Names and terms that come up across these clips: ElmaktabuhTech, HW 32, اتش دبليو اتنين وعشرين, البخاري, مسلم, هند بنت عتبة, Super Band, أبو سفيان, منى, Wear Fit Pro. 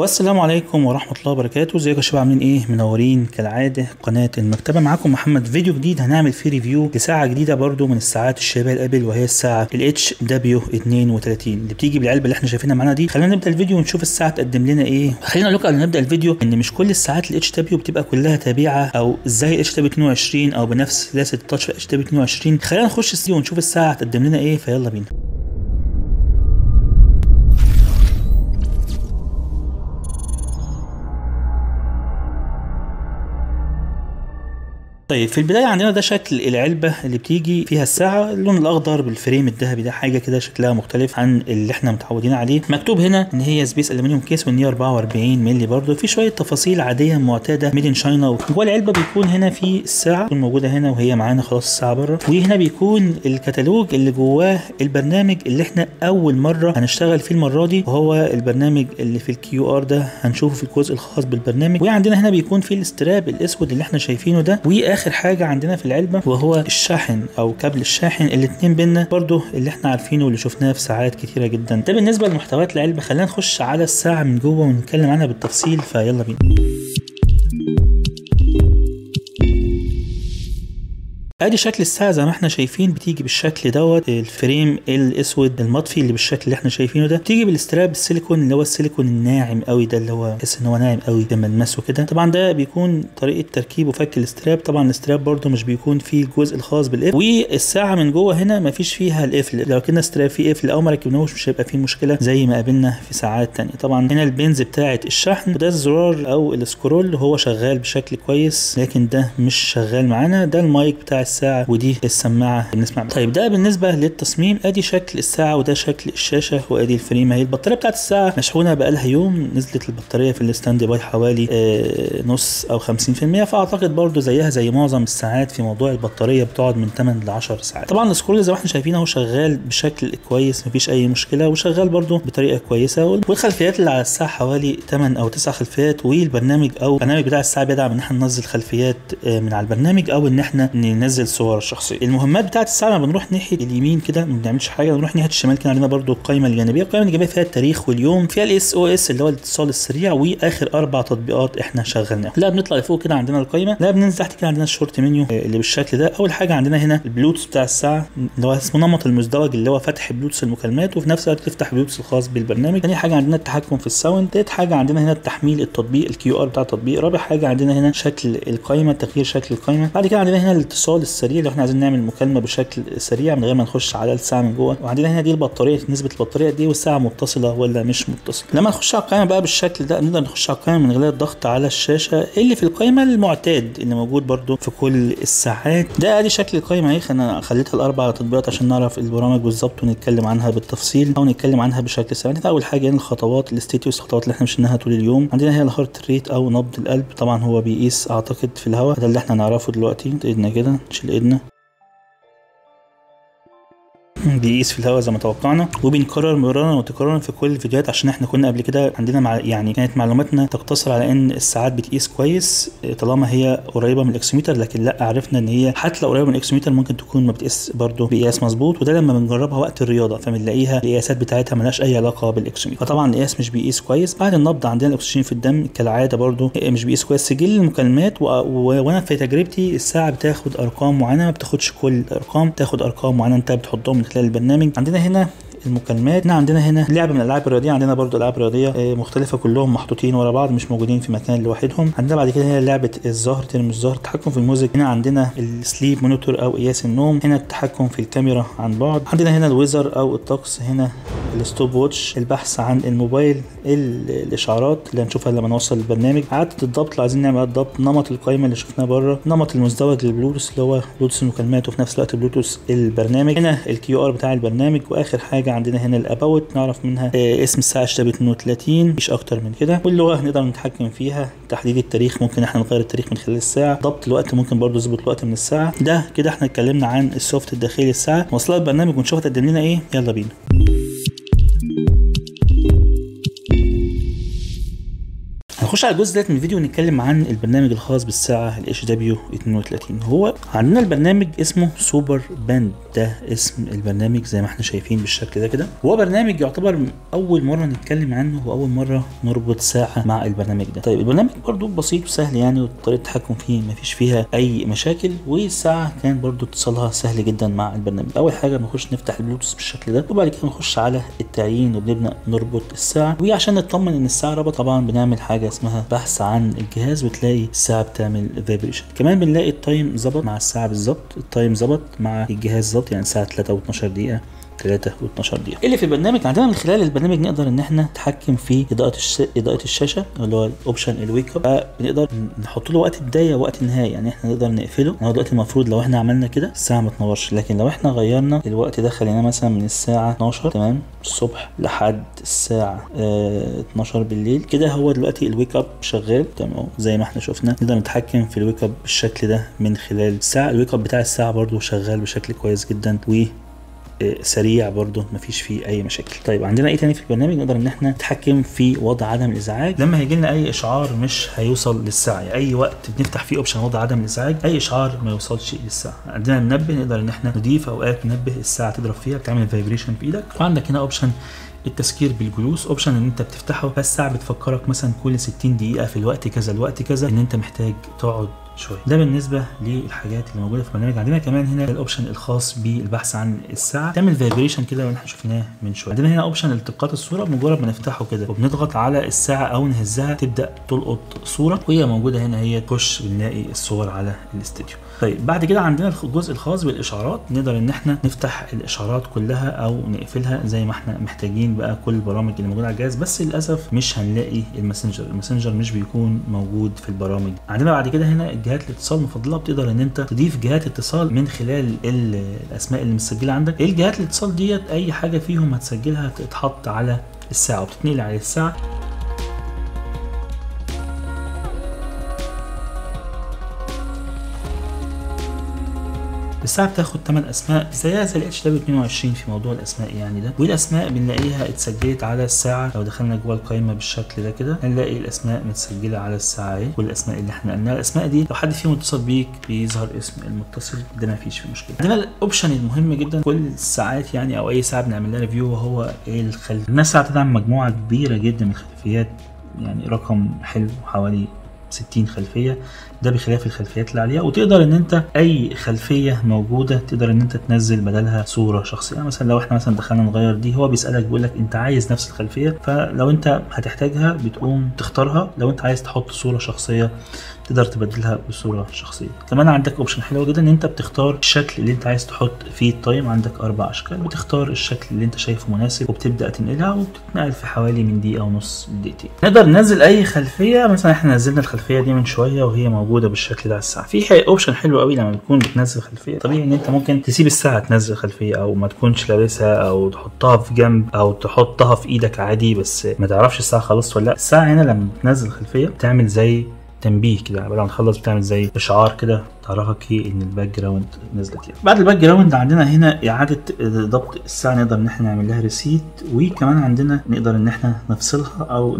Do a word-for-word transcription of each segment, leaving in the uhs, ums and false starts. والسلام عليكم ورحمه الله وبركاته. ازيكم يا شباب؟ عاملين ايه؟ منورين كالعاده قناه المكتبه. معاكم محمد. فيديو جديد هنعمل فيه ريفيو لساعه جديده برده من الساعات الشباب الابل، وهي الساعه ال اتش دبليو اتنين وتلاتين اللي بتيجي بالعلبه اللي احنا شايفينها معانا دي. خلينا نبدا الفيديو ونشوف الساعه تقدم لنا ايه. خلينا نقول قبل ما نبدا الفيديو ان مش كل الساعات ال اتش دبليو بتبقى كلها تابعه او زي ال اتش دبليو اتنين وعشرين او بنفس سلاسه التاتش اتش دبليو اتنين وعشرين. خلينا نخش السيو ونشوف الساعه تقدم لنا ايه، فيلا بينا. طيب في البدايه عندنا ده شكل العلبه اللي بتيجي فيها الساعه، اللون الاخضر بالفريم الذهبي، ده حاجه كده شكلها مختلف عن اللي احنا متعودين عليه. مكتوب هنا ان هي سبيس الومنيوم كيس وان هي اربعة واربعين مللي. برده في شويه تفاصيل عاديه معتاده ميد ان شاينا. جوه العلبه بيكون هنا في الساعه تكون موجوده هنا وهي معانا خلاص الساعه بره، وهنا بيكون الكتالوج اللي جواه البرنامج اللي احنا اول مره هنشتغل فيه المره دي، وهو البرنامج اللي في الكيو ار ده هنشوفه في الجزء الخاص بالبرنامج. وعندنا هنا بيكون في الاستراب الاسود اللي احنا شايفينه ده، و اخر حاجه عندنا في العلبه وهو الشاحن او كابل الشاحن الاثنين بينا برضو اللي احنا عارفينه واللي شفناه في ساعات كتيره جدا. ده بالنسبه لمحتويات العلبه. خلينا نخش على الساعه من جوه ونتكلم عنها بالتفصيل، فيلا بينا. ادي شكل الساعه زي ما احنا شايفين، بتيجي بالشكل دوت، الفريم الاسود المطفي اللي بالشكل اللي احنا شايفينه ده، بتيجي بالاستراب السيليكون اللي هو السيليكون الناعم قوي ده، اللي هو تحس ان هو ناعم قوي لما نلمسه كده. طبعا ده بيكون طريقه تركيب وفك الاستراب. طبعا الاستراب برده مش بيكون فيه الجزء الخاص بالاف، والساعه من جوه هنا ما فيش فيها القفل. لو كنا استراب فيه قفل او ما ركبناهوش مش هيبقى فيه مشكله زي ما قابلنا في ساعات ثانيه. طبعا هنا البنز بتاعه الشحن، وده الزرار او السكرول هو شغال بشكل كويس لكن ده مش شغال معانا. ده المايك بتاع الساعه، ودي السماعه بنسمع. طيب ده بالنسبه للتصميم. ادي شكل الساعه وده شكل الشاشه وادي الفريم اهي. البطاريه بتاعت الساعه مشحونه بقالها يوم، نزلت البطاريه في الستاند باي حوالي آه نص او خمسين بالمية، فاعتقد برده زيها زي معظم الساعات في موضوع البطاريه بتقعد من تمن لعشر ساعات. طبعا السكرول زي ما احنا شايفين اهو شغال بشكل كويس، مفيش اي مشكله، وشغال برده بطريقه كويسه. والخلفيات اللي على الساعه حوالي تمن او تسع خلفيات، والبرنامج او البرنامج بتاع الساعه بيدعم ان احنا ننزل خلفيات من على البرنامج او ان احنا ننزل صور شخصيه. المهمات بتاعت الساعه لما بنروح ناحيه اليمين كده ما بنعملش حاجه، لما بنروح ناحيه الشمال كده عندنا برده القائمه الجانبيه. القائمه الجانبيه فيها التاريخ واليوم، فيها الاس او اس اللي هو الاتصال السريع، واخر اربع تطبيقات احنا شغلناهم. لا بنطلع لفوق كده عندنا القائمه، لا بننزل تحت كده عندنا الشورت منيو اللي بالشكل ده. اول حاجه عندنا هنا البلوتوث بتاع الساعه اللي هو اسمه نمط المزدوج، اللي هو فتح بلوتوث المكالمات وفي نفس الوقت تفتح بلوتوث الخاص بالبرنامج. ثاني حاجه عندنا التحكم في الساوند. ثالث حاجه عندنا هنا التحميل التطبيق الكيو ار بتاع التطبيق. رابع حاجه عندنا هنا شكل القائمه، تغيير شكل القائمه. بعد كده عندنا هنا الاتصال السريع لو احنا عايزين نعمل مكالمه بشكل سريع من غير ما نخش على الساعه من جوه. وعندنا هنا دي البطاريه، نسبه البطاريه دي، والساعه متصله ولا مش متصله. لما نخش على القائمه بقى بالشكل ده نقدر نخش على القائمه من غير الضغط على الشاشه اللي في القائمه المعتاد اللي موجود برده في كل الساعات. ده ادي شكل القائمه اهي. انا خليتها الاربع تطبيقات عشان نعرف البرامج بالظبط ونتكلم عنها بالتفصيل او نتكلم عنها بشكل سريع. اول حاجه هنا الخطوات، الستيتوس، الخطوات اللي احنا مشيناها طول اليوم. عندنا هنا الهارت ريت او نبض القلب، طبعا هو بيقيس اعتقد في الهواء، ده اللي احنا نعرفه دلوقتي. ايدنا كده نشيل ايدنا، بيقيس في الهواء زي ما توقعنا، وبنكرر مرارا وتكرارا في كل الفيديوهات عشان احنا كنا قبل كده عندنا مع يعني كانت معلوماتنا تقتصر على ان الساعات بتقيس كويس طالما هي قريبه من الاكسوميتر، لكن لا، عرفنا ان هي حتى لو قريبه من الاكسوميتر ممكن تكون ما بتقيس برده بقياس مظبوط، وده لما بنجربها وقت الرياضه فبنلاقيها القياسات بتاعتها مالهاش اي علاقه بالاكسوميتر، فطبعا القياس مش بيقيس كويس. بعد النبض عندنا الاكسجين في الدم كالعاده برده مش بيقيس كويس. سجل المكالمات، وانا في تجربتي الساعه بتاخد ارقام معينه، ما بتاخدش كل الارقام، بتاخد ارقام معينه انت بتحطهم من خلال البرنامج. عندنا هنا المكالمات، عندنا هنا لعب من الالعاب الرياضيه، عندنا برضو العاب رياضيه مختلفه كلهم محطوطين ورا بعض مش موجودين في مكان لوحدهم. عندنا بعد كده هنا لعبه الزهر، تلمس الزهر، التحكم في الموزك. هنا عندنا السليب مونيتور او قياس النوم، هنا التحكم في الكاميرا عن بعد، عندنا هنا الويزر او الطقس، هنا الستوب ووتش، البحث عن الموبايل، الاشعارات اللي هنشوفها لما نوصل للبرنامج، عاده الضبط لو عايزين نعمل الضبط، نمط القائمه اللي شفناه بره، نمط المزدوج للبلوتوث اللي هو بلوتوث المكالمات وفي نفس الوقت بلوتوث البرنامج، هنا الكيو ار بتاع البرنامج، واخر حاجه عندنا هنا الاباوت نعرف منها اسم الساعه اتش دبليو اتنين وتلاتين مفيش اكتر من كده. واللغه نقدر نتحكم فيها، تحديد التاريخ ممكن احنا نغير التاريخ من خلال الساعه، ضبط الوقت ممكن برضو نظبط الوقت من الساعه. ده كده احنا اتكلمنا عن السوفت الداخلي الساعه. نوصلها البرنامج ونشوف هتقدم لنا ايه، يلا بينا. نخش على الجزء ده من الفيديو ونتكلم عن البرنامج الخاص بالساعه ال اتش دبليو اتنين وتلاتين. هو عندنا البرنامج اسمه سوبر باند، ده اسم البرنامج زي ما احنا شايفين بالشكل ده كده. هو برنامج يعتبر اول مره نتكلم عنه واول مره نربط ساعه مع البرنامج ده. طيب البرنامج برده بسيط وسهل يعني، وطريقه التحكم فيه مفيش فيها اي مشاكل، والساعه كان برده اتصالها سهل جدا مع البرنامج. اول حاجه بنخش نفتح البلوتوث بالشكل ده، وبعد كده بنخش على التعيين وبنبدا نربط الساعه. وعشان نطمن ان الساعه ربط طبعا بنعمل حاجه اسمها بحث عن الجهاز، وتلاقي الساعه بتعمل فايبريشن. كمان بنلاقي التايم ظبط مع الساعه بالظبط، التايم ظبط مع الجهاز ظبط، يعني الساعه تلاتة واتناشر دقيقه تلاتة واتناشر دقيقه. اللي في البرنامج عندنا من خلال البرنامج نقدر ان احنا نتحكم في اضاءه الش... اضاءه الشاشه اللي هو الاوبشن الويك اب، بنقدر نحط له وقت بدايه ووقت نهايه، يعني احنا نقدر نقفله. هو دلوقتي المفروض لو احنا عملنا كده الساعه ما تنورش، لكن لو احنا غيرنا الوقت ده خلينا مثلا من الساعه اتناشر تمام الصبح لحد الساعه اه اتناشر بالليل كده، هو دلوقتي الويك اب شغال تمام زي ما احنا شفنا. نقدر نتحكم في الويك اب بالشكل ده من خلال الساعه. الويك اب بتاع الساعه برده شغال بشكل كويس جدا و سريع برضه مفيش فيه اي مشاكل. طيب عندنا ايه تاني في البرنامج؟ نقدر ان احنا نتحكم في وضع عدم الازعاج. لما هيجي لنا اي اشعار مش هيوصل للساعه، يعني اي وقت بنفتح فيه اوبشن وضع عدم الازعاج اي اشعار ما يوصلش للساعه. عندنا منبه نقدر ان احنا نضيف اوقات منبه الساعه تضرب فيها بتعمل فايبريشن في ايدك. وعندك هنا اوبشن التذكير بالجلوس، اوبشن ان انت بتفتحه فالساعه بتفكرك مثلا كل ستين دقيقه في الوقت كذا الوقت كذا ان انت محتاج تقعد شويه. ده بالنسبه للحاجات اللي موجوده في البرنامج. عندنا كمان هنا الاوبشن الخاص بالبحث عن الساعه، تعمل فايبريشن كده اللي احنا شفناه من شويه. عندنا هنا اوبشن التقاط الصوره، بمجرد ما نفتحه كده وبنضغط على الساعه او نهزها تبدا تلقط صوره، وهي موجوده هنا هي تخش بنلاقي الصور على الاستديو. طيب بعد كده عندنا الجزء الخاص بالاشعارات، نقدر ان احنا نفتح الاشعارات كلها او نقفلها زي ما احنا محتاجين بقى كل البرامج اللي موجوده على الجهاز. بس للاسف مش هنلاقي الماسنجر، الماسنجر مش بيكون موجود في البرامج. عندنا بعد كده هنا جهات الاتصال المفضله، بتقدر ان انت تضيف جهات اتصال من خلال الاسماء اللي مسجله عندك. الجهات الاتصال ديت اي حاجه فيهم هتسجلها تتحط على الساعه وبتتنقل على الساعه. الساعه بتاخد تمن اسماء زيها زي ال اتش دبليو اتنين وعشرين في موضوع الاسماء يعني ده، والاسماء بنلاقيها اتسجلت على الساعه. لو دخلنا جوه القائمه بالشكل ده كده هنلاقي الاسماء متسجله على الساعه اهي، والاسماء اللي احنا قلناها. الاسماء دي لو حد فيهم اتصل بيك بيظهر اسم المتصل، ده مفيش فيه مشكله. عندنا الاوبشن المهم جدا كل الساعات يعني او اي ساعه بنعمل لها ريفيو، وهو ايه الخلفيه. الناس هتدعم مجموعه كبيره جدا من الخلفيات، يعني رقم حلو حوالي ستين خلفيه، ده بخلاف الخلفيات اللي عليها. وتقدر ان انت اي خلفيه موجوده تقدر ان انت تنزل بدلها صوره شخصيه. مثلا لو احنا مثلا دخلنا نغير دي، هو بيسالك بيقول لك انت عايز نفس الخلفيه، فلو انت هتحتاجها بتقوم تختارها. لو انت عايز تحط صوره شخصيه تقدر تبدلها بصوره شخصيه. كمان عندك اوبشن حلو جدا ان انت بتختار الشكل اللي انت عايز تحط فيه التايم. عندك اربع اشكال، بتختار الشكل اللي انت شايفه مناسب وبتبدا تنقلها، وبتتنقل في حوالي من دقيقه ونص لدقيقتين. نقدر ننزل اي خلفيه، مثلا احنا نزلنا الخلفيه دي من شويه وهي موجوده بالشكل ده على الساعه. في اوبشن حلو قوي لما بتكون بتنزل خلفيه، طبيعي ان انت ممكن تسيب الساعه تنزل خلفيه او ما تكونش لابسها او تحطها في جنب او تحطها في ايدك عادي، بس ما تعرفش الساعه خلصت ولا لا. الساعه هنا لما بتنزل خلفيه بتعمل زي تنبيه كده، بعد ما نخلص بتعمل زي اشعار كده تعرفك ايه ان الباك جراوند نزلت يعني. بعد الباك جراوند عندنا هنا اعاده ضبط الساعه، نقدر ان احنا نعمل لها ريسيت، وكمان عندنا نقدر ان احنا نفصلها او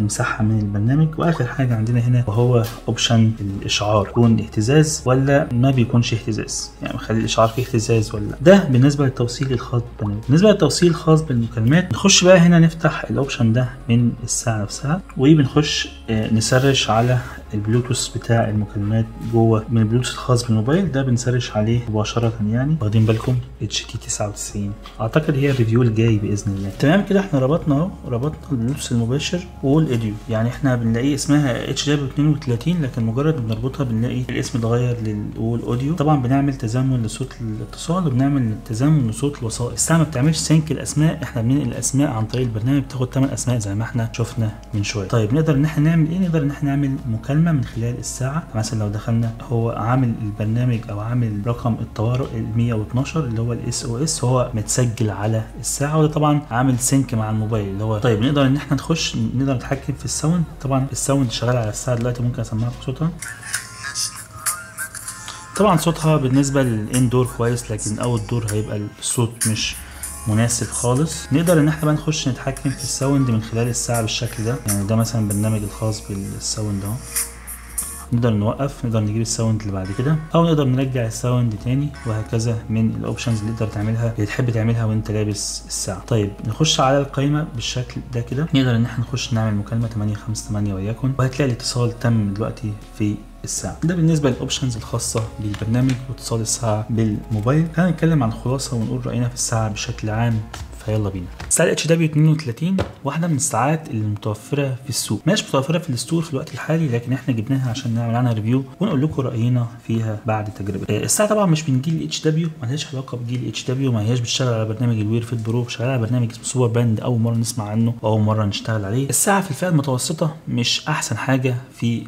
نمسحها من البرنامج. واخر حاجه عندنا هنا وهو اوبشن الاشعار، يكون اهتزاز ولا ما بيكونش اهتزاز، يعني نخلي الاشعار فيه اهتزاز ولا لا. ده بالنسبه للتوصيل الخاص بالبرنامج. بالنسبه للتوصيل الخاص بالمكالمات، نخش بقى هنا نفتح الاوبشن ده من الساعه نفسها، وبنخش نسرش على البلوتوث بتاع المكالمات جوه من البلوتوث الخاص بالموبايل. ده بنسرش عليه مباشره يعني، واخدين بالكم اتش تي تسعة وتسعين اعتقد هي الريفيو الجاي باذن الله. تمام كده احنا ربطنا اهو، ربطنا البلوتوث المباشر والايديو. يعني احنا بنلاقي اسمها اتش دبليو اتنين وتلاتين، لكن مجرد ما بنربطها بنلاقي الاسم اتغير للاوديو. طبعا بنعمل تزامن لصوت الاتصال وبنعمل تزامن لصوت الوسائط. الساعه ما بتعملش سينك الاسماء، احنا بننقل الاسماء عن طريق البرنامج، بتاخد تمن اسماء زي ما احنا شفنا من شويه. طيب نقدر ان احنا نعمل ايه؟ نقدر ان احنا نعمل مكالمه من خلال الساعه. مثلا لو دخلنا هو عامل البرنامج او عامل رقم الطوارئ مية واتناشر اللي هو الاس او اس، هو متسجل على الساعه، وده طبعا عامل سينك مع الموبايل اللي هو. طيب نقدر ان احنا نخش نقدر نتحكم في الساوند. طبعا الساوند شغال على الساعه دلوقتي، ممكن اسمعها بصوتها. طبعا صوتها بالنسبه للاندور كويس، لكن اوت دور هيبقى الصوت مش مناسب خالص. نقدر ان احنا بقى نخش نتحكم في الساوند من خلال الساعه بالشكل ده، يعني ده مثلا البرنامج الخاص بالساوند اهو. نقدر نوقف، نقدر نجيب الساوند اللي بعد كده، او نقدر نرجع الساوند تاني، وهكذا من الاوبشنز اللي تقدر تعملها اللي تحب تعملها وانت لابس الساعه. طيب نخش على القائمه بالشكل ده كده. نقدر ان احنا نخش نعمل مكالمه ثمانية خمسة ثمانية وليكن، وهتلاقي الاتصال تم دلوقتي في الساعه. ده بالنسبه للاوبشنز الخاصه بالبرنامج واتصال الساعه بالموبايل. هنتكلم عن الخلاصه ونقول راينا في الساعه بشكل عام، فيلا بينا. الساعه اتش دبليو اتنين وتلاتين واحده من الساعات المتوفره في السوق، مش متوفره في الستور في الوقت الحالي، لكن احنا جبناها عشان نعمل عنها ريفيو ونقول لكم راينا فيها بعد تجربه. الساعه طبعا مش من جيل اتش دبليو، مالهاش علاقه بجيل اتش دبليو، ما هياش بتشتغل على برنامج الوير فيت برو، بتشتغل على برنامج اسمه سوبر باند، اول مره نسمع عنه واول مره نشتغل عليه. الساعه في الفئه المتوسطه مش احسن حاجه في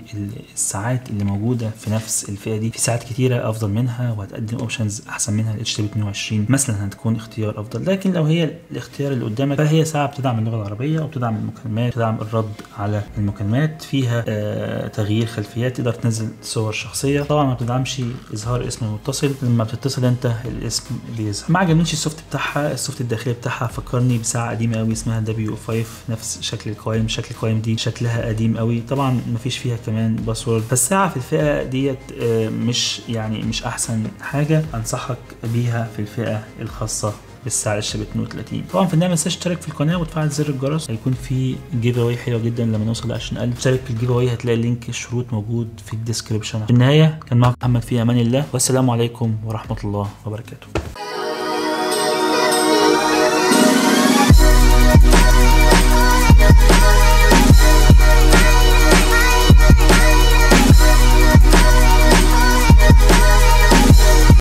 الساعات اللي موجوده في نفس الفئه دي، في ساعات كتيره افضل منها وهتقدم اوبشنز احسن منها. الاتش دبليو اتنين وعشرين مثلا هتكون اختيار افضل، لكن لو هي الاختيار اللي قدامك فهي ساعه بتدعم اللغه العربيه وبتدعم المكالمات، بتدعم الرد على المكالمات، فيها آه تغيير خلفيات، تقدر تنزل صور شخصيه. طبعا ما بتدعمش اظهار اسم المتصل، لما بتتصل انت الاسم بيظهر. ما عجبنيش السوفت بتاعها، السوفت الداخلي بتاعها فكرني بساعه قديمه قوي اسمها دبليو اوف خمسة، نفس شكل القوائم. شكل القوائم دي شكلها قديم قوي، طبعا ما فيش فيها كمان باسورد. فالساعه في الفئه ديت آه مش يعني مش احسن حاجه، انصحك بيها في الفئه الخاصه بالساعه اتش دبليو اتنين وتلاتين. طبعا في النهايه ما تنساش تشترك في القناه وتفعل زر الجرس، هيكون في جيف اواي حلوه جدا لما نوصل ل عشرين الف. اشترك في الجيف اواي، هتلاقي لينك الشروط موجود في الديسكربشن. في النهايه كان معاكم محمد في امان الله، والسلام عليكم ورحمه الله وبركاته.